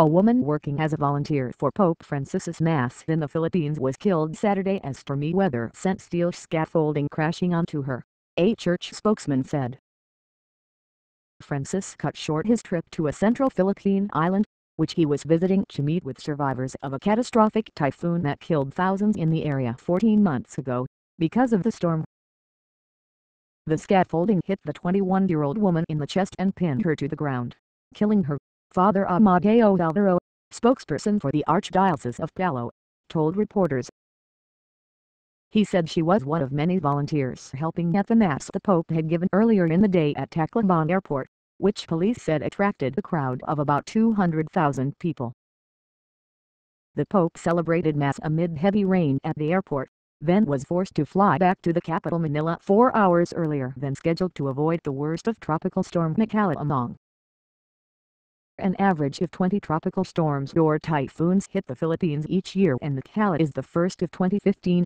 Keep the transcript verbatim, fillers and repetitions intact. A woman working as a volunteer for Pope Francis's Mass in the Philippines was killed Saturday as stormy weather sent steel scaffolding crashing onto her, a church spokesman said. Francis cut short his trip to a central Philippine island, which he was visiting to meet with survivors of a catastrophic typhoon that killed thousands in the area fourteen months ago, because of the storm. The scaffolding hit the twenty-one-year-old woman in the chest and pinned her to the ground, killing her, Father Amadeo Alvero, spokesperson for the Archdiocese of Palo, told reporters. He said she was one of many volunteers helping at the Mass the Pope had given earlier in the day at Tacloban Airport, which police said attracted a crowd of about two hundred thousand people. The Pope celebrated Mass amid heavy rain at the airport, then was forced to fly back to the capital Manila four hours earlier than scheduled to avoid the worst of Tropical Storm Mekkhala Amang. An average of twenty tropical storms or typhoons hit the Philippines each year, and Mekkhala is the first of twenty fifteen.